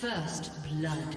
First blood.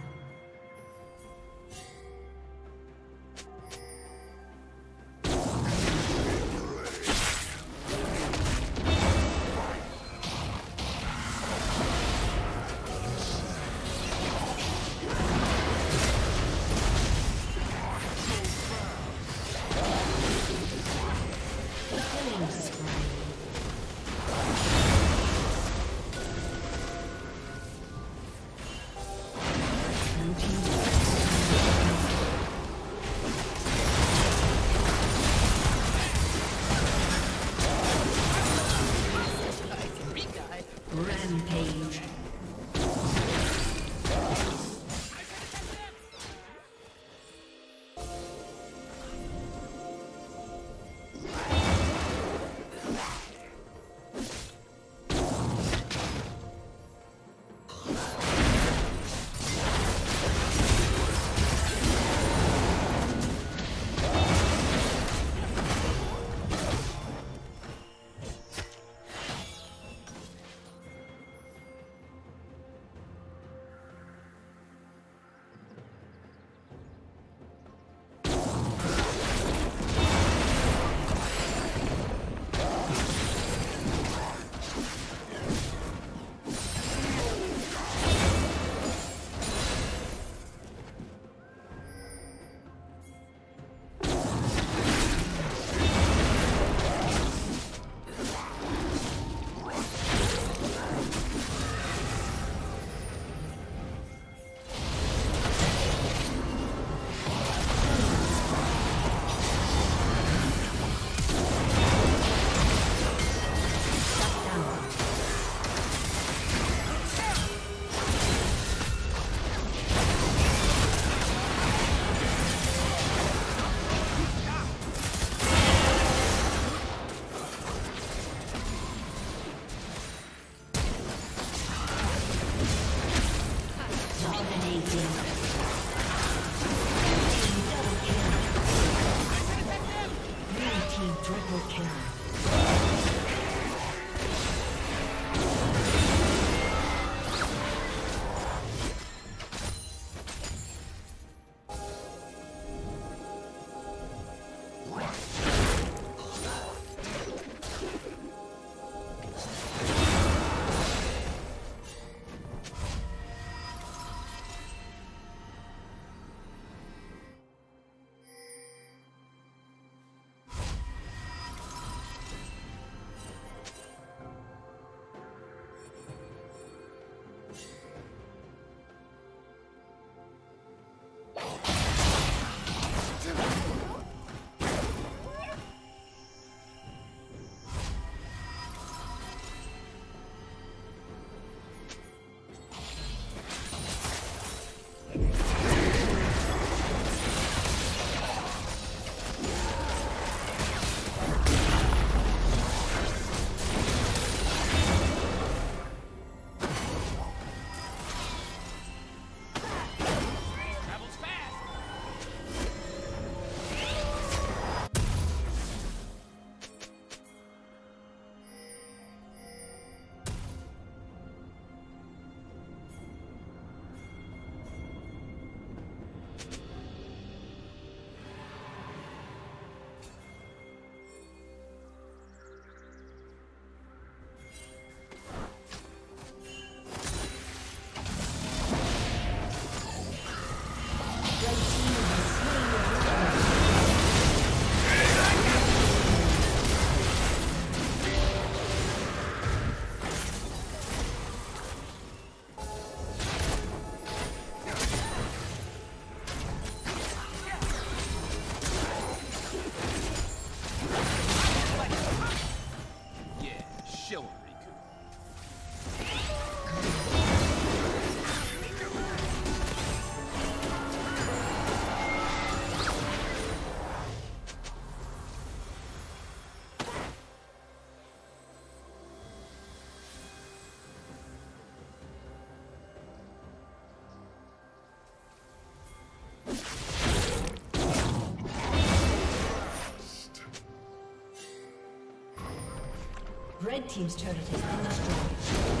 Red team's turret has been destroyed.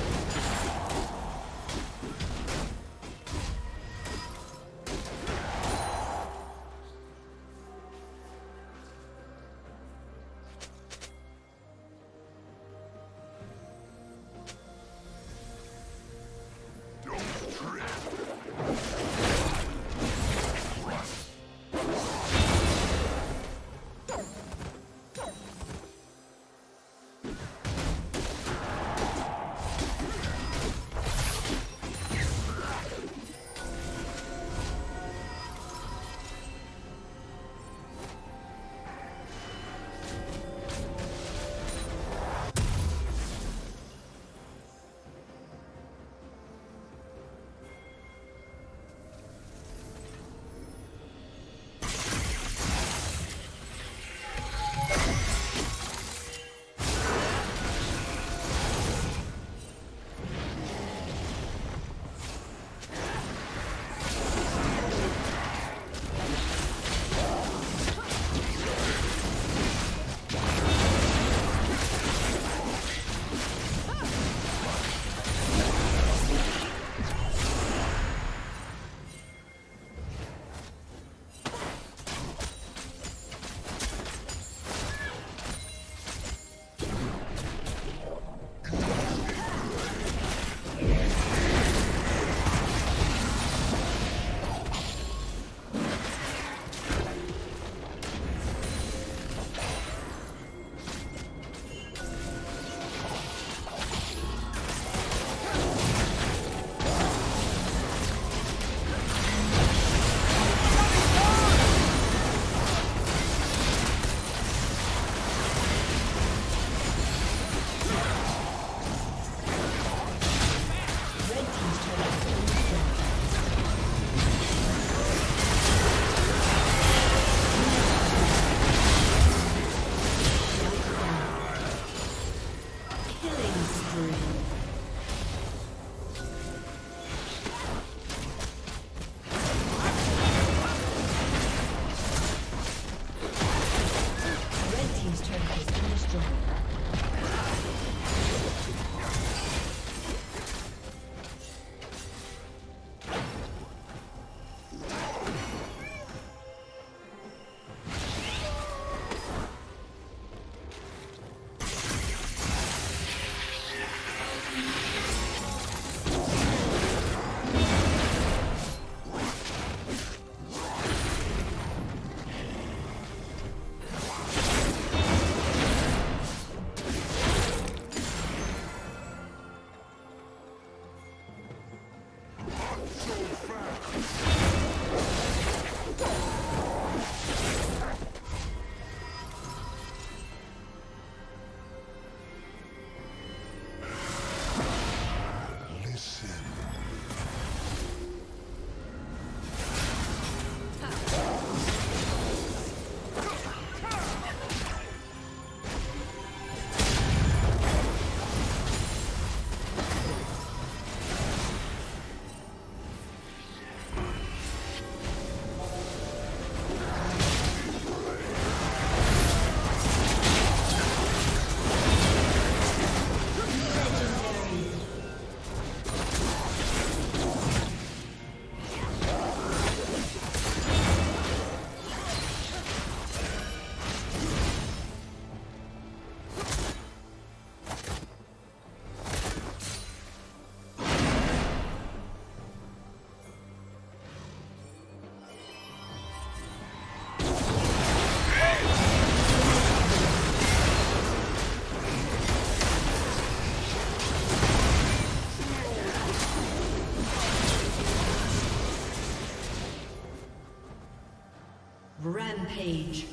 Page.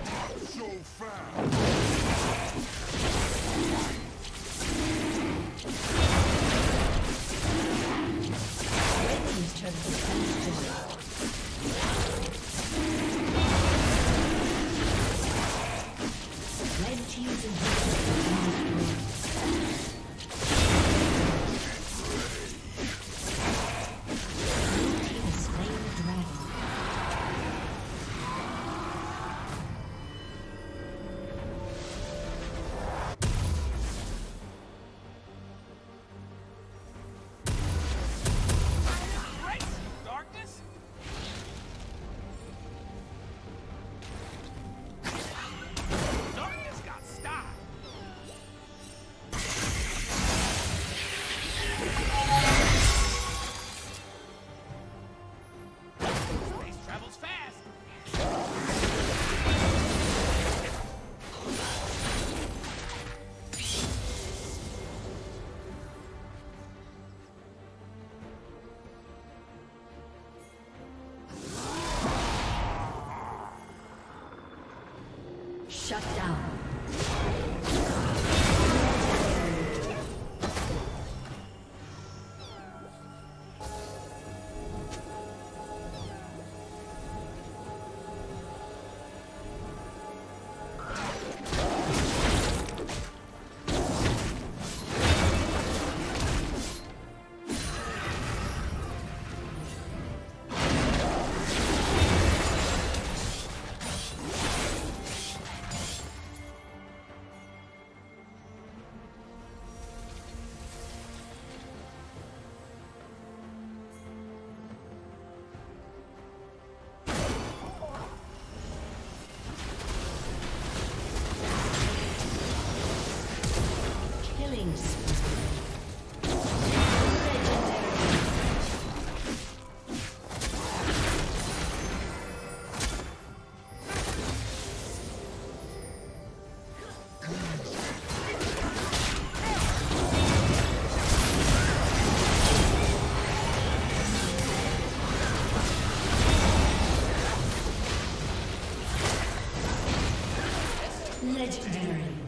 Not so fast. Shut down. Legendary.